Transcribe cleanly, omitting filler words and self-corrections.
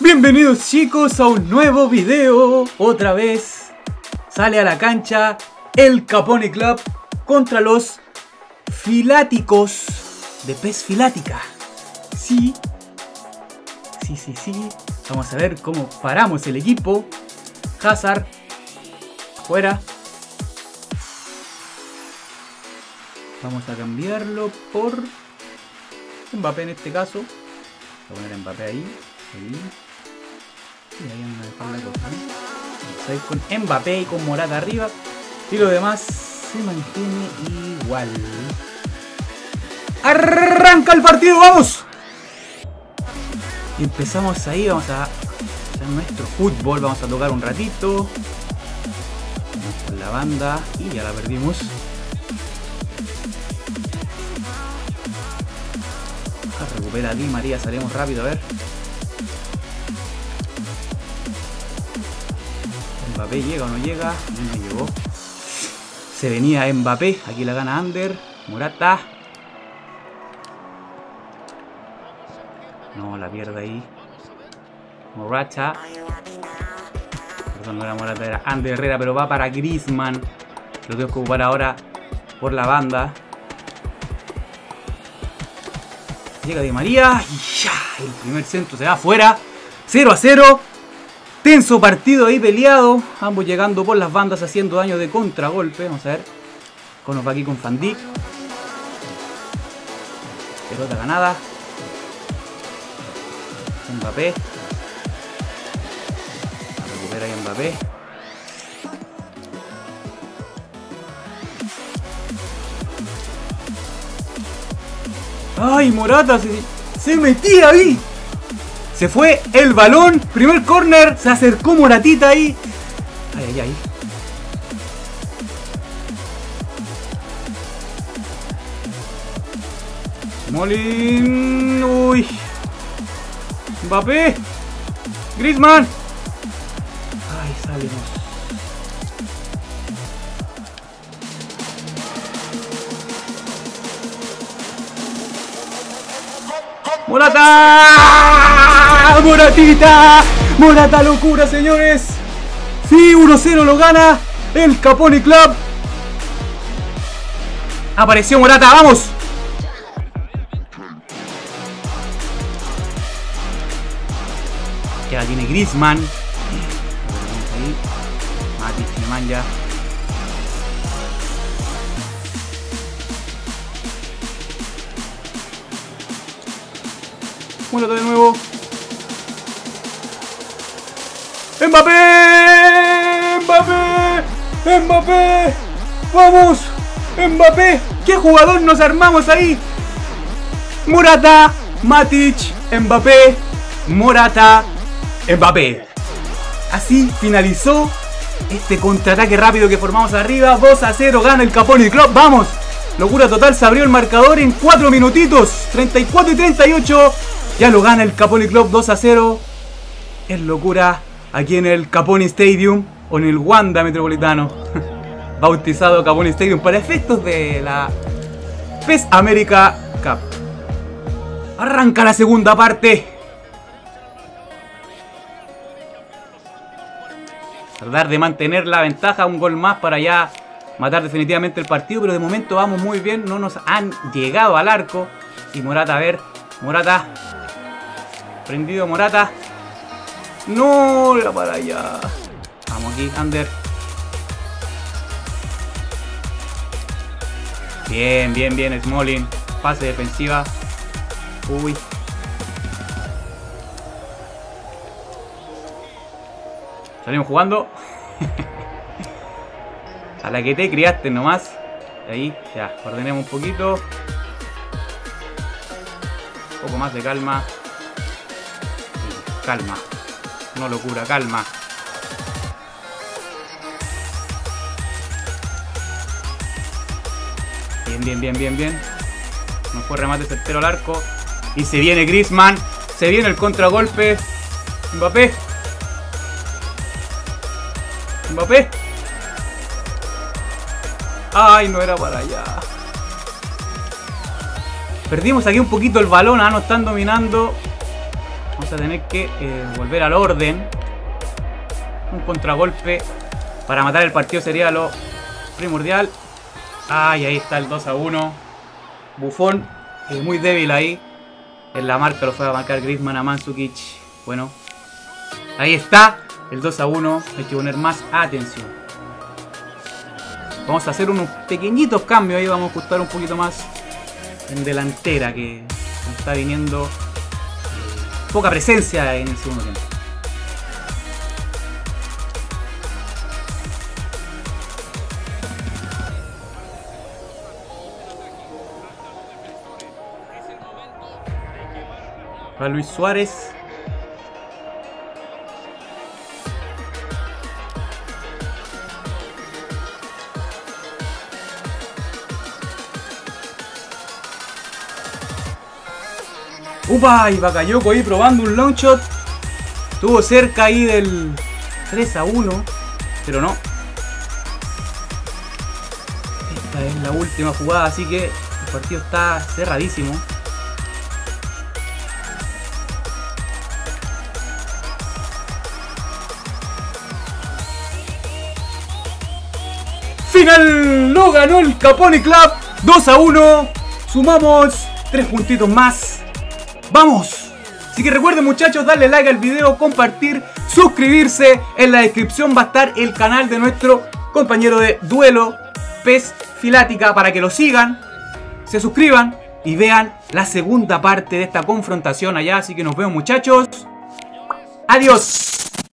Bienvenidos chicos a un nuevo video. Otra vez sale a la cancha el Kaponi Club contra los Filáticos de PES Filática. Sí. Vamos a ver cómo paramos el equipo. Hazard fuera. Vamos a cambiarlo por Mbappé en este caso. Voy a poner a Mbappé ahí. Y ahí vamos a dejar la cosa, ¿eh? Ahí con Mbappé y con Morata arriba. Y lo demás se mantiene igual. ¡Arranca el partido! ¡Vamos! Y empezamos ahí, vamos a hacer nuestro fútbol. Vamos a tocar un ratito. Vamos por la banda. Y ya la perdimos. Recupera a Di María, salimos rápido, a ver. Mbappé llega o no llega, no llegó. Se venía Mbappé, aquí la gana Ander, Morata. No, la pierde ahí. Morata. Perdón, no era Morata, era Ander Herrera, pero va para Griezmann. Lo tengo que ocupar ahora por la banda. Llega Di María y ya, el primer centro se va afuera. 0-0. Tenso partido ahí peleado. Ambos llegando por las bandas haciendo daño de contragolpe. Vamos a ver. Con nos va aquí con Fandí. Pelota ganada. Mbappé. La recupera ahí Mbappé. ¡Ay, Morata! Se metía ahí. Se fue el balón. Primer córner. Se acercó Moratita ahí. Ay. Smolin. Uy. Mbappé. Griezmann. Ay, salimos. ¡Morata! ¡Moratita! ¡Morata, locura, señores! Sí, 1-0 lo gana el Kaponi Club. Apareció Morata, ¡vamos! Ya la tiene Griezmann. Matic, Griezmann ya. Morata de nuevo. ¡Mbappé! ¡Vamos! ¡Mbappé! ¡Qué jugador nos armamos ahí! Morata, Matic, Mbappé, Morata, Mbappé. Así finalizó este contraataque rápido que formamos arriba. 2-0 gana el Kaponi Club. ¡Vamos! Locura total, se abrió el marcador en 4 minutitos. 34 y 38. Ya lo gana el Kaponi Club 2-0. Es locura aquí en el Kaponi Stadium o en el Wanda Metropolitano. Bautizado Kaponi Stadium para efectos de la PES America Cup. Arranca la segunda parte. Tratar de mantener la ventaja, un gol más para ya matar definitivamente el partido. Pero de momento vamos muy bien, no nos han llegado al arco. Y Morata, a ver, Morata. Prendido Morata. No, la para allá. Vamos aquí, Ander. Bien, Smolin. Pase defensiva. Uy. Salimos jugando. A la que te criaste nomás. Ahí, ya, ordenemos un poquito. Un poco más de calma. Calma. No locura, calma. Bien. No fue remate certero al arco. Y se viene Griezmann. Se viene el contragolpe. Mbappé. Ay, no era para allá. Perdimos aquí un poquito el balón, nos están dominando. Vamos a tener que volver al orden. Un contragolpe para matar el partido sería lo primordial. Ay, ahí está el 2-1. Buffon muy débil ahí. En la marca lo fue a marcar Griezmann a Mandzukic. Bueno, ahí está el 2-1. Hay que poner más atención. Vamos a hacer unos pequeñitos cambios ahí. Vamos a ajustar un poquito más en delantera, que está viniendo poca presencia en el segundo tiempo. Para Luis Suárez. ¡Upa! Y Bakayoko ahí probando un long shot. Estuvo cerca ahí del 3-1, pero no. Esta es la última jugada, así que el partido está cerradísimo. Final, lo ganó el Kaponi Club 2-1. Sumamos 3 puntitos más. ¡Vamos! Así que recuerden, muchachos, darle like al video, compartir, suscribirse. En la descripción va a estar el canal de nuestro compañero de duelo, PES Filática, para que lo sigan, se suscriban y vean la segunda parte de esta confrontación allá. Así que nos vemos, muchachos. ¡Adiós!